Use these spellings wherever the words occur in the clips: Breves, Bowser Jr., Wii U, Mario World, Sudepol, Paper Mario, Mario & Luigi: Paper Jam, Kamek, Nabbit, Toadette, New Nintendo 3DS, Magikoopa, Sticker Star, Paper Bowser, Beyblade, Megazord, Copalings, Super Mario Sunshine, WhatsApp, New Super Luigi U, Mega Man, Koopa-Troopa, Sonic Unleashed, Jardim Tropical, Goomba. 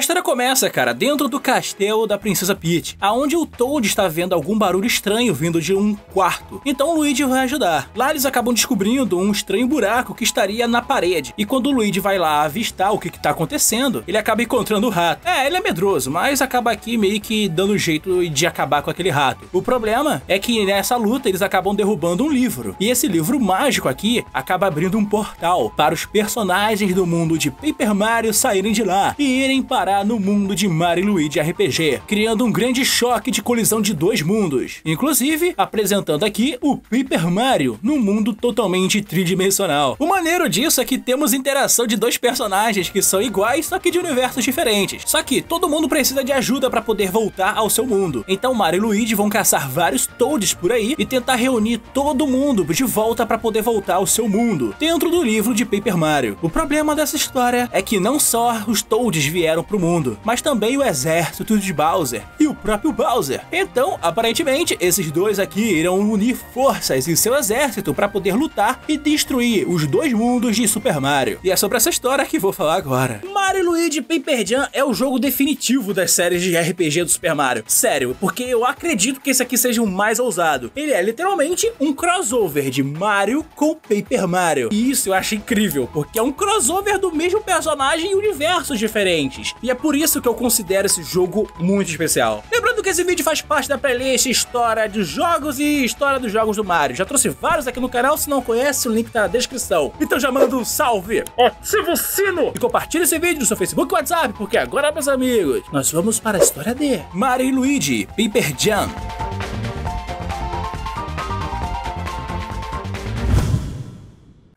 história começa, cara, dentro do castelo da Princesa Peach, aonde o Toad está vendo algum barulho estranho vindo de um quarto. Então o Luigi vai ajudar. Lá eles acabam descobrindo um estranho buraco que estaria na parede. E quando o Luigi vai lá avistar o que está acontecendo, ele acaba encontrando o rato. É, ele é medroso, mas acaba aqui meio que dando jeito de acabar com aquele rato. O problema é que nessa luta eles acabam derrubando um livro. E esse livro mágico aqui acaba abrindo um portal para os personagens do mundo de Paper Mario saírem de lá e irem parar no mundo de Mario e Luigi RPG, criando um grande choque de colisão de dois mundos. Inclusive, apresentando aqui o Paper Mario num mundo totalmente tridimensional. O maneiro disso é que temos interação de dois personagens que são iguais, só que de universos diferentes. Só que todo mundo precisa de ajuda para poder voltar ao seu mundo. Então Mario e Luigi vão caçar vários Toads por aí e tentar reunir todo mundo de volta para poder voltar ao seu mundo, dentro do livro de Paper Mario. O problema dessa história é que não só os Toads vieram pro mundo, mas também o exército de Bowser e o próprio Bowser. Então, aparentemente, esses dois aqui irão unir forças em seu exército para poder lutar e destruir os dois mundos de Super Mario. E é sobre essa história que vou falar agora. Mario e Luigi Paper Jam é o jogo definitivo das séries de RPG do Super Mario. Sério, porque eu acredito que esse aqui seja o mais ousado. Ele é literalmente um crossover de Mario com Paper Mario. E isso eu acho incrível, porque é um crossover do mesmo personagem em universos diferentes. E é por isso que eu considero esse jogo muito especial. Lembrando que esse vídeo faz parte da playlist História de Jogos e História dos Jogos do Mario. Já trouxe vários aqui no canal, se não conhece, o link tá na descrição. Então já manda um salve, ativa o sino e compartilha esse vídeo no seu Facebook e WhatsApp, porque agora, meus amigos, nós vamos para a história de Mario e Luigi Paper Jam.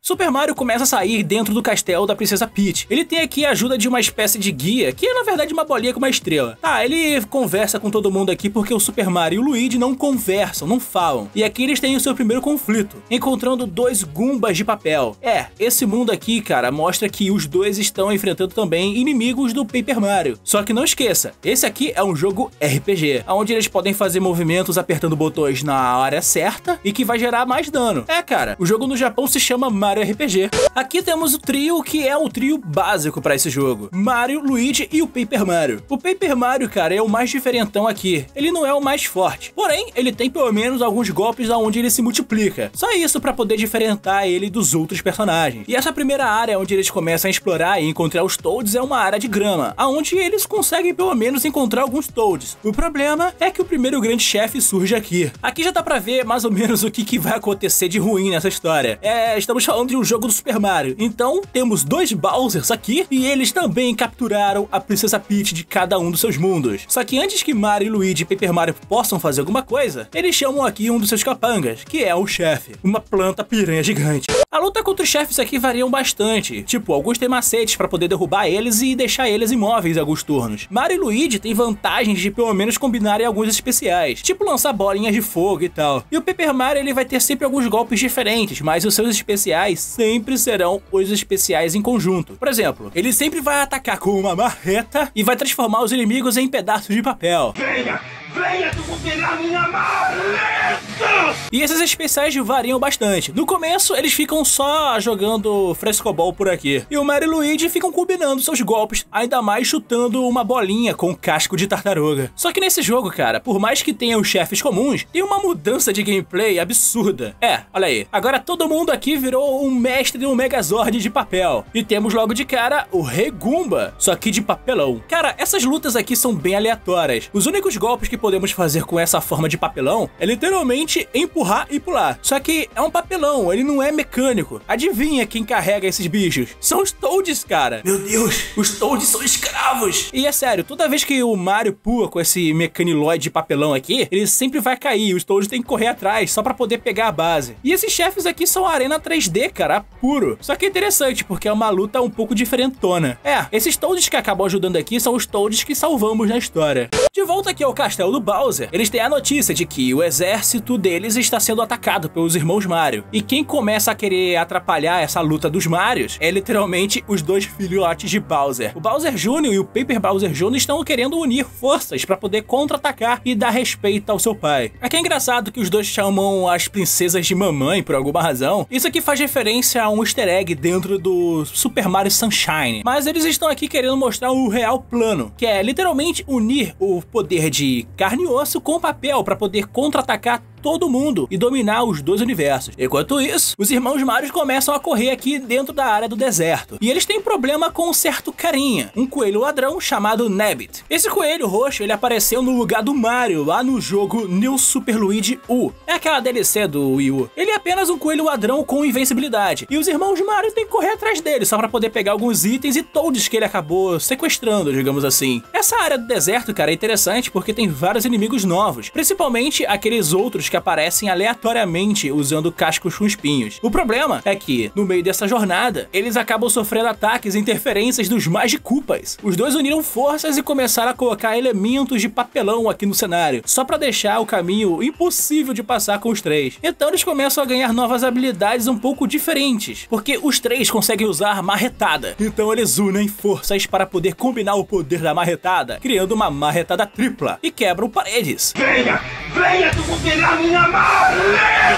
Super Mario começa a sair dentro do castelo da Princesa Peach. Ele tem aqui a ajuda de uma espécie de guia, que é na verdade uma bolinha com uma estrela. Tá, ele conversa com todo mundo aqui porque o Super Mario e o Luigi não conversam, não falam. E aqui eles têm o seu primeiro conflito, encontrando dois Goombas de papel. É, esse mundo aqui, cara, mostra que os dois estão enfrentando também inimigos do Paper Mario. Só que não esqueça, esse aqui é um jogo RPG, onde eles podem fazer movimentos apertando botões na hora certa e que vai gerar mais dano. É, cara, o jogo no Japão se chama Mario RPG. Aqui temos o trio que é o trio básico para esse jogo: Mario, Luigi e o Paper Mario. O Paper Mario, cara, é o mais diferentão aqui. Ele não é o mais forte, porém ele tem pelo menos alguns golpes aonde ele se multiplica. Só isso para poder diferentar ele dos outros personagens. E essa primeira área onde eles começam a explorar e encontrar os Toads é uma área de grama, aonde eles conseguem pelo menos encontrar alguns Toads. O problema é que o primeiro grande chefe surge aqui. Aqui já dá para ver mais ou menos o que vai acontecer de ruim nessa história. Estamos falando de um jogo do Super Mario. Então, temos dois Bowsers aqui e eles também capturaram a Princesa Peach de cada um dos seus mundos. Só que antes que Mario, Luigi e Paper Mario possam fazer alguma coisa, eles chamam aqui um dos seus capangas, que é o chefe, uma planta piranha gigante. A luta contra os chefes aqui variam bastante. Tipo, alguns têm macetes para poder derrubar eles e deixar eles imóveis em alguns turnos. Mario e Luigi têm vantagens de pelo menos combinarem alguns especiais, tipo lançar bolinhas de fogo e tal. E o Paper Mario, ele vai ter sempre alguns golpes diferentes, mas os seus especiais sempre serão os especiais em conjunto. Por exemplo, ele sempre vai atacar com uma marreta e vai transformar os inimigos em pedaços de papel. Venha! Venha, tu vou pegar minha marreta! E esses especiais variam bastante. No começo, eles ficam só jogando frescobol por aqui. E o Mario e o Luigi ficam combinando seus golpes, ainda mais chutando uma bolinha com casco de tartaruga. Só que nesse jogo, cara, por mais que tenha os chefes comuns, tem uma mudança de gameplay absurda. É, olha aí. Agora todo mundo aqui virou um mestre de um Megazord de papel. E temos logo de cara o Rei Goomba, só que de papelão. Cara, essas lutas aqui são bem aleatórias. Os únicos golpes que podemos fazer com essa forma de papelão é literalmente empurrar e pular. Só que é um papelão, ele não é mecânico. Adivinha quem carrega esses bichos? São os Toads, cara. Meu Deus, os Toads são escravos. E é sério, toda vez que o Mario pula com esse mecaniloide de papelão aqui, ele sempre vai cair. Os Toads tem que correr atrás só pra poder pegar a base. E esses chefes aqui são arena 3D, cara, puro. Só que é interessante, porque é uma luta um pouco diferentona. É, esses Toads que acabam ajudando aqui são os Toads que salvamos na história. De volta aqui ao castelo do Bowser, eles têm a notícia de que o exército exército deles está sendo atacado pelos irmãos Mario. E quem começa a querer atrapalhar essa luta dos Marios é literalmente os dois filhotes de Bowser. O Bowser Jr. e o Paper Bowser Jr. estão querendo unir forças para poder contra-atacar e dar respeito ao seu pai. Aqui é engraçado que os dois chamam as princesas de mamãe por alguma razão. Isso aqui faz referência a um easter egg dentro do Super Mario Sunshine. Mas eles estão aqui querendo mostrar o real plano, que é literalmente unir o poder de carne e osso com papel para poder contra-atacar todo mundo e dominar os dois universos. Enquanto isso, os irmãos Mario começam a correr aqui dentro da área do deserto. E eles têm problema com um certo carinha, um coelho ladrão chamado Nabbit. Esse coelho roxo, ele apareceu no lugar do Mario, lá no jogo New Super Luigi U. É aquela DLC do Wii U. Ele é apenas um coelho ladrão com invencibilidade. E os irmãos Mario têm que correr atrás dele, só pra poder pegar alguns itens e todos que ele acabou sequestrando, digamos assim. Essa área do deserto, cara, é interessante porque tem vários inimigos novos, principalmente aqueles outros que aparecem aleatoriamente usando cascos com espinhos. O problema é que, no meio dessa jornada, eles acabam sofrendo ataques e interferências dos Magikoopas. Os dois uniram forças e começaram a colocar elementos de papelão aqui no cenário, só pra deixar o caminho impossível de passar com os três. Então eles começam a ganhar novas habilidades um pouco diferentes, porque os três conseguem usar marretada. Então eles unem forças para poder combinar o poder da marretada, criando uma marretada tripla, e quebram paredes. Venha! Venha tu combinar minha marreta!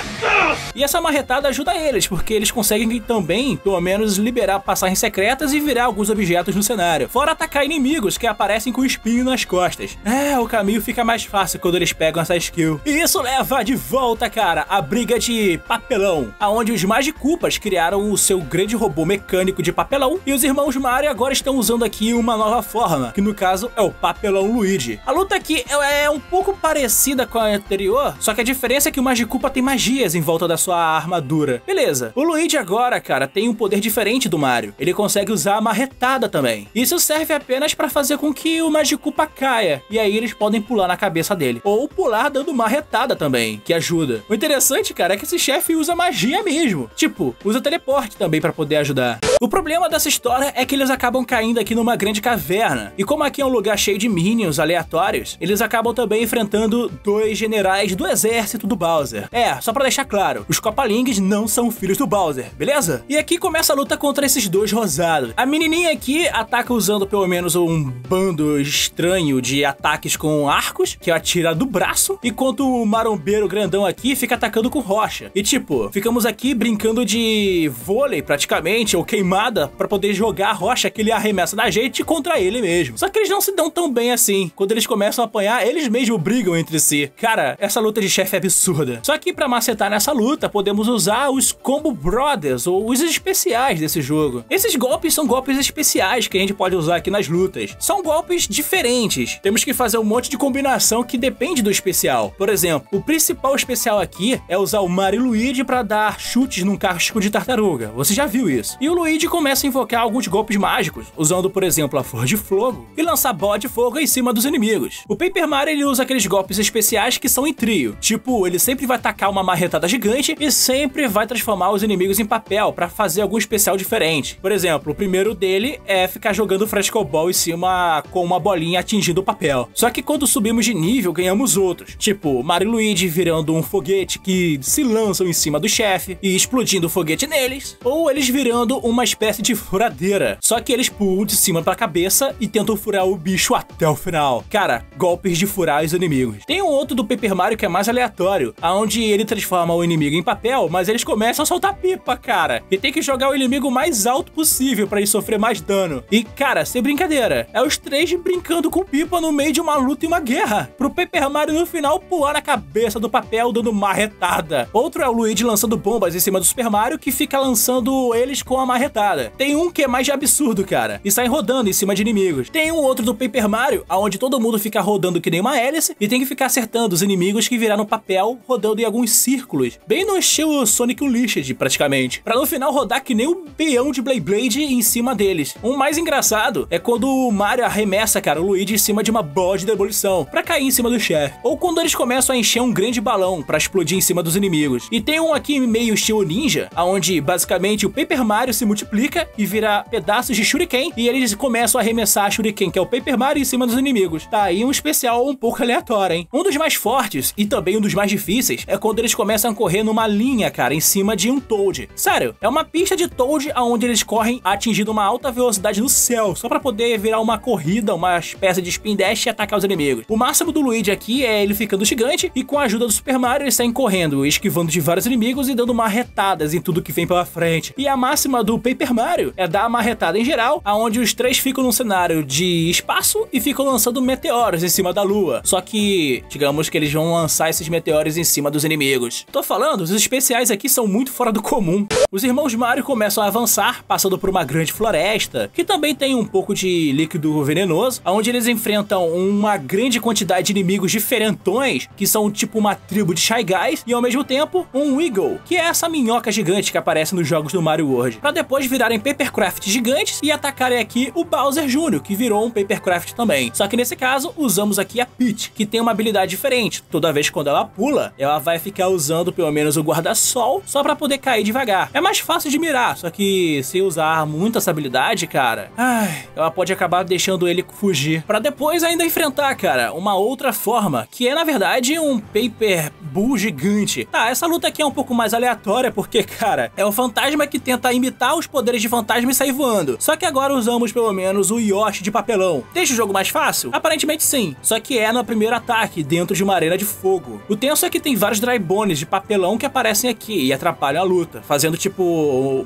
E essa marretada ajuda eles, porque eles conseguem também, pelo menos, liberar passagens secretas e virar alguns objetos no cenário. Fora atacar inimigos que aparecem com espinho nas costas. É, o caminho fica mais fácil quando eles pegam essa skill. E isso leva de volta, cara, a briga de papelão, aonde os Magikoopas criaram o seu grande robô mecânico de papelão, e os irmãos Mario agora estão usando aqui uma nova forma, que no caso é o papelão Luigi. A luta aqui é um pouco parecida com a anterior, só que a diferença é que o Magikoopa tem magias em volta da sua armadura. Beleza. O Luigi agora, cara, tem um poder diferente do Mario. Ele consegue usar a marretada também. Isso serve apenas pra fazer com que o Magikoopa caia, e aí eles podem pular na cabeça dele. Ou pular dando marretada também, que ajuda. O interessante, cara, é que esse chefe usa magia mesmo. Tipo, usa teleporte também pra poder ajudar. O problema dessa história é que eles acabam caindo aqui numa grande caverna. E como aqui é um lugar cheio de minions aleatórios, eles acabam também enfrentando dois generais do exército do Bowser. É, só pra deixar claro, os Copalings não são filhos do Bowser, beleza? E aqui começa a luta contra esses dois rosados. A menininha aqui ataca usando pelo menos um bando estranho de ataques com arcos, que atira do braço, enquanto o marombeiro grandão aqui fica atacando com rocha. E tipo, ficamos aqui brincando de vôlei praticamente, ou queimada, pra poder jogar a rocha que ele arremessa na gente contra ele mesmo. Só que eles não se dão tão bem assim. Quando eles começam a apanhar, eles mesmos brigam entre si. Cara, essa luta de chefe é absurda. Só que pra macetar nessa luta, podemos usar os Combo Brothers, ou os especiais desse jogo. Esses golpes são golpes especiais que a gente pode usar aqui nas lutas. São golpes diferentes. Temos que fazer um monte de combinação que depende do especial. Por exemplo, o principal especial aqui é usar o Mario e Luigi pra dar chutes num casco de tartaruga. Você já viu isso. E o Luigi começa a invocar alguns golpes mágicos, usando, por exemplo, a flor de fogo e lançar bola de fogo em cima dos inimigos. O Paper Mario, ele usa aqueles golpes especiais que são em trio. Tipo, ele sempre vai tacar uma marretada gigante e sempre vai transformar os inimigos em papel pra fazer algum especial diferente. Por exemplo, o primeiro dele é ficar jogando frescobol em cima com uma bolinha atingindo o papel. Só que quando subimos de nível, ganhamos outros. Tipo, Mario e Luigi virando um foguete que se lançam em cima do chefe e explodindo o foguete neles. Ou eles virando uma espécie de furadeira. Só que eles pulam de cima pra cabeça e tentam furar o bicho até o final. Cara, golpes de furar os inimigos. Tem um outro do Paper Mario que é mais aleatório, aonde ele transforma o inimigo em papel, mas eles começam a soltar pipa, cara. E tem que jogar o inimigo mais alto possível pra ele sofrer mais dano. E, cara, sem brincadeira, é os três brincando com pipa no meio de uma luta e uma guerra, pro Paper Mario no final pular na cabeça do papel dando marretada. Outro é o Luigi lançando bombas em cima do Super Mario, que fica lançando eles com a marretada. Tem um que é mais absurdo, cara, e sai rodando em cima de inimigos. Tem um outro do Paper Mario, aonde todo mundo fica rodando que nem uma hélice, e tem que ficar acertando os inimigos que viraram papel, rodando em alguns círculos, bem no estilo Sonic Unleashed, praticamente, pra no final rodar que nem um peão de Beyblade em cima deles. O mais engraçado é quando o Mario arremessa, cara, o Luigi em cima de uma bola de demolição, pra cair em cima do chefe, ou quando eles começam a encher um grande balão pra explodir em cima dos inimigos. E tem um aqui meio estilo ninja, aonde basicamente o Paper Mario se multiplica e vira pedaços de shuriken, e eles começam a arremessar a shuriken, que é o Paper Mario, em cima dos inimigos. Tá aí um especial um pouco aleatório, hein? Um dos mais fortes e também um dos mais difíceis é quando eles começam a correr numa linha, cara, em cima de um Toad. Sério, é uma pista de Toad onde eles correm atingindo uma alta velocidade no céu, só pra poder virar uma corrida, uma espécie de spin dash e atacar os inimigos. O máximo do Luigi aqui é ele ficando gigante e com a ajuda do Super Mario eles saem correndo, esquivando de vários inimigos e dando marretadas em tudo que vem pela frente. E a máxima do Paper Mario é dar a marretada em geral, aonde os três ficam num cenário de espaço e ficam lançando meteoros em cima da lua. Só que, digamos que eles vão lançar esses meteoros em cima dos inimigos. Tô falando, os especiais aqui são muito fora do comum. Os irmãos Mario começam a avançar, passando por uma grande floresta, que também tem um pouco de líquido venenoso, onde eles enfrentam uma grande quantidade de inimigos diferentões, que são tipo uma tribo de Shy Guys, e ao mesmo tempo, um Wiggle, que é essa minhoca gigante que aparece nos jogos do Mario World, pra depois virarem Papercraft gigantes e atacarem aqui o Bowser Jr., que virou um Papercraft também. Só que nesse caso, usamos aqui a Peach, que tem uma habilidade diferente. Toda vez quando ela pula, ela vai ficar usando pelo menos o guarda-sol, só pra poder cair devagar. É mais fácil de mirar, só que se usar muito essa habilidade, cara, ela pode acabar deixando ele fugir, pra depois ainda enfrentar, cara, uma outra forma, que é, na verdade, um Paper Bull gigante. Tá, essa luta aqui é um pouco mais aleatória, porque, cara, é um fantasma que tenta imitar os poderes de fantasma e sair voando. Só que agora usamos, pelo menos, o Yoshi de papelão. Deixa o jogo mais fácil? Aparentemente sim, só que é no primeiro ataque, dentro de uma arena de fogo. O tenso é que tem vários dry bones de papelão que aparecem aqui e atrapalham a luta, fazendo, tipo,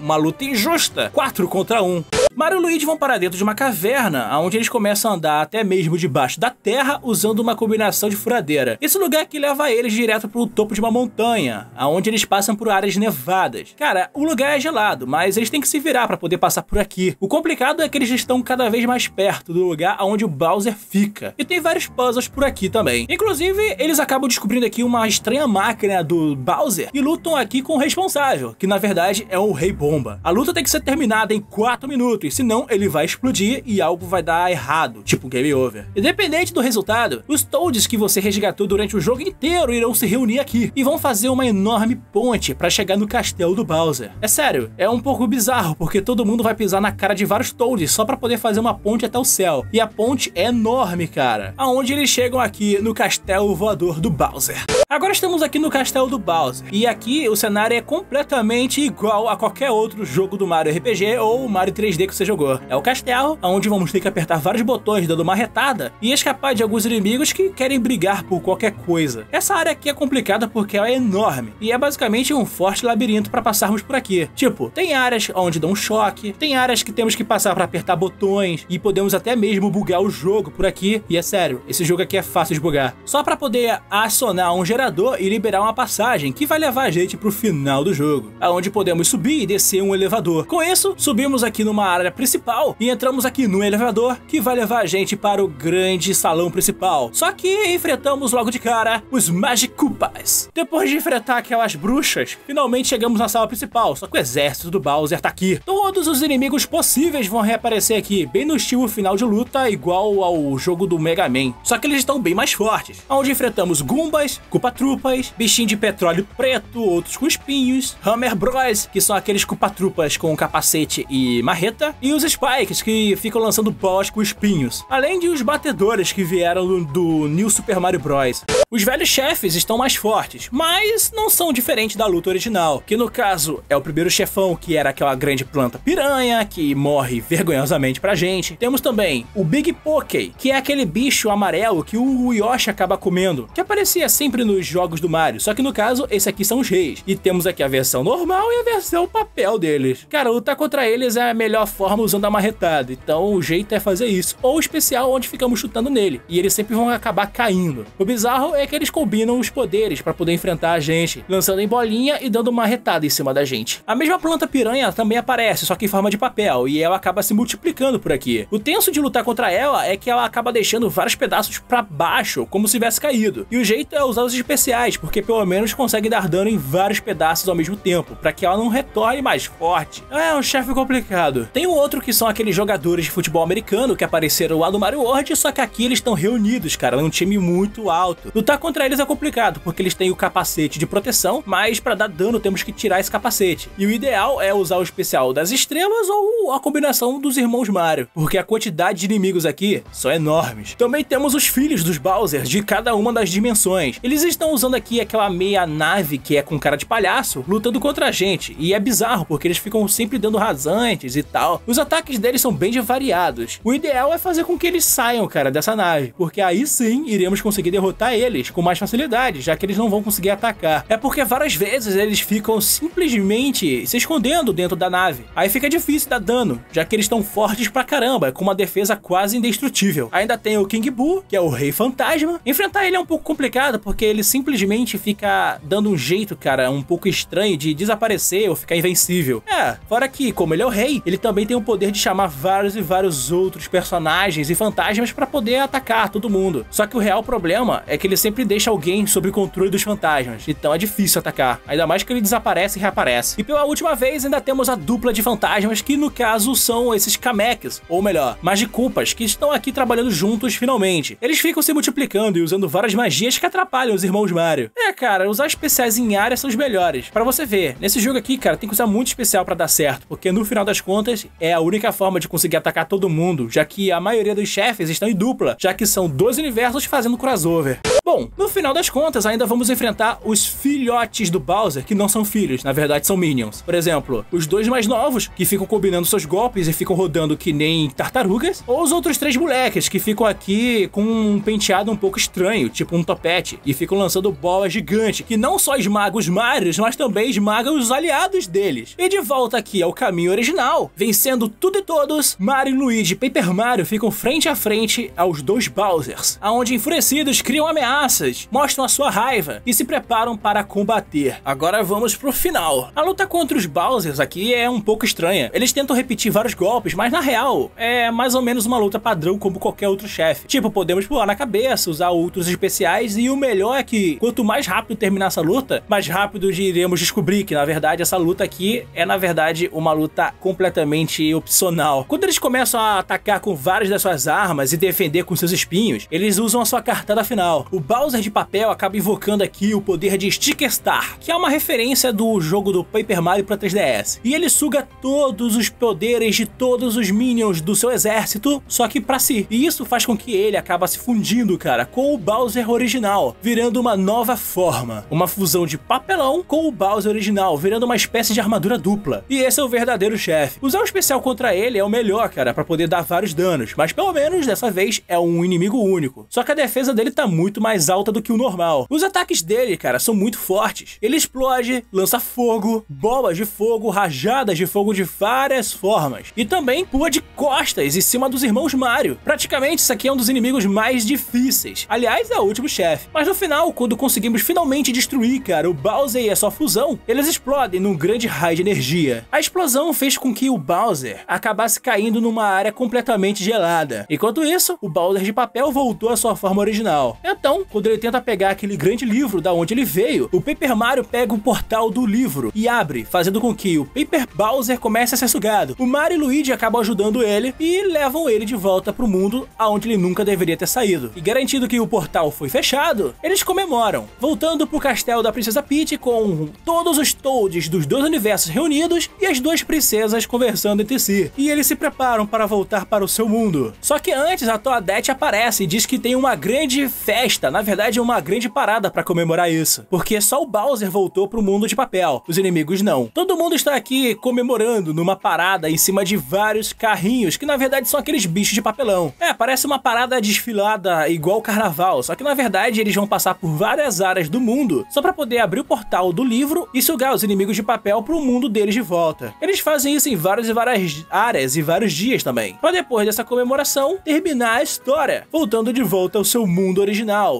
uma luta injusta. 4 contra 1. Mario e Luigi vão para dentro de uma caverna, onde eles começam a andar até mesmo debaixo da terra, usando uma combinação de furadeira. Esse lugar aqui leva eles direto para o topo de uma montanha, onde eles passam por áreas nevadas. Cara, o lugar é gelado, mas eles têm que se virar para poder passar por aqui. O complicado é que eles estão cada vez mais perto do lugar onde o Bowser fica. E tem vários puzzles por aqui também. Inclusive, eles acabam descobrindo aqui uma estranha máquina do Bowser e lutam aqui com o responsável, que na verdade é o Rei Bomba. A luta tem que ser terminada em 4 minutos. Senão ele vai explodir e algo vai dar errado, tipo game over. Independente do resultado, os Toads que você resgatou durante o jogo inteiro irão se reunir aqui e vão fazer uma enorme ponte pra chegar no castelo do Bowser. É sério, é um pouco bizarro, porque todo mundo vai pisar na cara de vários Toads só pra poder fazer uma ponte até o céu. E a ponte é enorme, cara. Aonde eles chegam aqui no castelo voador do Bowser. Agora estamos aqui no castelo do Bowser. E aqui o cenário é completamente igual a qualquer outro jogo do Mario RPG ou Mario 3D que você jogou. É o castelo, onde vamos ter que apertar vários botões dando uma marretada e escapar de alguns inimigos que querem brigar por qualquer coisa. Essa área aqui é complicada porque ela é enorme e é basicamente um forte labirinto para passarmos por aqui. Tipo, tem áreas onde dá um choque, tem áreas que temos que passar para apertar botões e podemos até mesmo bugar o jogo por aqui. E é sério, esse jogo aqui é fácil de bugar. Só para poder acionar um gerador e liberar uma passagem que vai levar a gente pro final do jogo, aonde podemos subir e descer um elevador. Com isso, subimos aqui numa área principal e entramos aqui no elevador que vai levar a gente para o grande salão principal. Só que enfrentamos logo de cara os Magikoopas. Depois de enfrentar aquelas bruxas, finalmente chegamos na sala principal, só que o exército do Bowser tá aqui. Todos os inimigos possíveis vão reaparecer aqui, bem no estilo final de luta, igual ao jogo do Mega Man. Só que eles estão bem mais fortes, onde enfrentamos Goombas, Koopa-Troopas, bichinho de petróleo preto, outros com espinhos, Hammer Bros, que são aqueles Koopa-Troopas com capacete e marreta, e os Spikes, que ficam lançando bolas com espinhos, além de os batedores que vieram do New Super Mario Bros. Os velhos chefes estão mais fortes, mas não são diferentes da luta original, que no caso é o primeiro chefão, que era aquela grande planta piranha, que morre vergonhosamente pra gente. Temos também o Big Pokey, que é aquele bicho amarelo que o Yoshi acaba comendo, que aparecia sempre nos jogos do Mario, só que no caso, esse aqui são os reis, e temos aqui a versão normal e a versão papel deles. Cara, lutar contra eles é a melhor forma usando a marretada, então o jeito é fazer isso, ou o especial onde ficamos chutando nele, e eles sempre vão acabar caindo. O bizarro é que eles combinam os poderes para poder enfrentar a gente, lançando em bolinha e dando uma marretada em cima da gente. A mesma planta piranha também aparece, só que em forma de papel, e ela acaba se multiplicando por aqui. O tenso de lutar contra ela é que ela acaba deixando vários pedaços para baixo, como se tivesse caído, e o jeito é usar os especiais, porque pelo menos consegue dar dano em vários pedaços ao mesmo tempo, para que ela não retorne mais forte. É um chefe complicado. Tem um outro que são aqueles jogadores de futebol americano que apareceram lá no Mario World, só que aqui eles estão reunidos, cara, num time muito alto. Lutar contra eles é complicado, porque eles têm o capacete de proteção, mas pra dar dano temos que tirar esse capacete. E o ideal é usar o especial das estrelas ou a combinação dos irmãos Mario, porque a quantidade de inimigos aqui são enormes. Também temos os filhos dos Bowser de cada um uma das dimensões. Eles estão usando aqui aquela meia nave que é com cara de palhaço, lutando contra a gente. E é bizarro, porque eles ficam sempre dando rasantes e tal. Os ataques deles são bem variados. O ideal é fazer com que eles saiam, cara, dessa nave, porque aí sim iremos conseguir derrotar eles com mais facilidade, já que eles não vão conseguir atacar. É porque várias vezes eles ficam simplesmente se escondendo dentro da nave. Aí fica difícil dar dano, já que eles estão fortes pra caramba, com uma defesa quase indestrutível. Ainda tem o King Boo, que é o Rei Fantasma. Enfrentar ele é um pouco complicado, porque ele simplesmente fica dando um jeito, cara, um pouco estranho de desaparecer ou ficar invencível. É, fora que, como ele é o rei, ele também tem o poder de chamar vários e vários outros personagens e fantasmas pra poder atacar todo mundo. Só que o real problema é que ele sempre deixa alguém sob o controle dos fantasmas, então é difícil atacar, ainda mais que ele desaparece e reaparece. E pela última vez ainda temos a dupla de fantasmas, que no caso são esses Kameks, ou melhor, Magicupas, que estão aqui trabalhando juntos finalmente. Eles ficam se multiplicando e usando várias magias que atrapalham os irmãos Mario. É, cara, usar especiais em área são os melhores. Pra você ver, nesse jogo aqui, cara, tem que usar muito especial pra dar certo, porque no final das contas é a única forma de conseguir atacar todo mundo, já que a maioria dos chefes estão em dupla, já que são dois universos fazendo crossover. Bom, no final das contas ainda vamos enfrentar os filhotes do Bowser, que não são filhos, na verdade são minions. Por exemplo, os dois mais novos, que ficam combinando seus golpes e ficam rodando que nem tartarugas, ou os outros três moleques, que ficam aqui com um penteado um pouco estranho, tipo um topete, e ficam lançando bola gigante, que não só esmaga os Marios, mas também esmaga os aliados deles. E de volta aqui ao caminho original, vencendo tudo e todos, Mario, Luigi e Paper Mario ficam frente a frente aos dois Bowsers, aonde enfurecidos criam ameaças, mostram a sua raiva e se preparam para combater. Agora vamos pro final. A luta contra os Bowsers aqui é um pouco estranha. Eles tentam repetir vários golpes, mas na real é mais ou menos uma luta padrão como qualquer outro chefe. Tipo, podemos pular na cabeça, usar outros especiais, e o melhor é que quanto mais rápido terminar essa luta, mais rápido iremos descobrir que na verdade essa luta aqui é na verdade uma luta completamente opcional. Quando eles começam a atacar com várias das suas armas e defender com seus espinhos, eles usam a sua cartada final. O Bowser de papel acaba invocando aqui o poder de Sticker Star, que é uma referência do jogo do Paper Mario para 3DS. E ele suga todos os poderes de todos os minions do seu exército, só que pra si. E isso faz com que ele acaba se fundindo, cara, com o Bowser original, virando uma nova forma. Uma fusão de papelão com o Bowser original, virando uma espécie de armadura dupla. E esse é o verdadeiro chefe. Usar o especial contra ele é o melhor, cara, pra poder dar vários danos, mas pelo menos dessa vez é um inimigo único. Só que a defesa dele tá muito mais alta do que o normal. Os ataques dele, cara, são muito fortes. Ele explode, lança fogo, bolas de fogo, rajadas de fogo de várias formas. E também pula de costas em cima dos irmãos Mario. Praticamente isso aqui é um dos inimigos mais difíceis. Aliás, é o último chefe. Mas no final, quando conseguimos finalmente destruir, cara, o Bowser e a sua fusão, eles explodem num grande raio de energia. A explosão fez com que o Bowser acabasse caindo numa área completamente gelada. Enquanto isso, o Bowser de papel voltou à sua forma original. Então, quando ele tenta pegar aquele grande livro da onde ele veio, o Paper Mario pega o portal do livro e abre, fazendo com que o Paper Bowser comece a ser sugado. O Mario e Luigi acabam ajudando ele e levam ele de volta pro mundo aonde ele nunca deveria ter saído. E garantindo que o portal foi fechado, eles comemoram, voltando pro castelo da Princesa Peach com todos os Toads dos dois universos reunidos e as duas princesas conversando entre si. E eles se preparam para voltar para o seu mundo. Só que antes, a Toadette aparece e diz que tem uma grande festa, na verdade uma grande parada para comemorar isso, porque só o Bowser voltou pro mundo de papel, os inimigos não. Todo mundo está aqui comemorando numa parada em cima de vários carrinhos, que na verdade são aqueles bichos de papelão. É, parece uma parada desfilada igual carnaval, só que na verdade eles vão passar por várias áreas do mundo, só para poder abrir o portal do livro e sugar os inimigos de papel pro mundo deles de volta. Eles fazem isso em várias e várias áreas e vários dias também, pra depois dessa comemoração terminar a história, voltando de volta ao seu mundo original.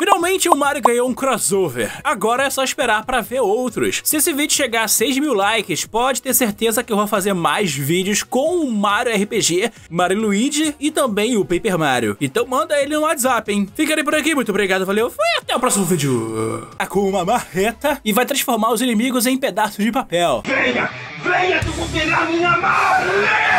Finalmente o Mario ganhou um crossover, agora é só esperar pra ver outros. Se esse vídeo chegar a 6.000 likes, pode ter certeza que eu vou fazer mais vídeos com o Mario RPG, Mario Luigi e também o Paper Mario. Então manda ele no WhatsApp, hein? Ficarei por aqui, muito obrigado, valeu, fui, até o próximo vídeo. Com uma marreta e vai transformar os inimigos em pedaços de papel. Venha, venha, tu comerás minha marreta!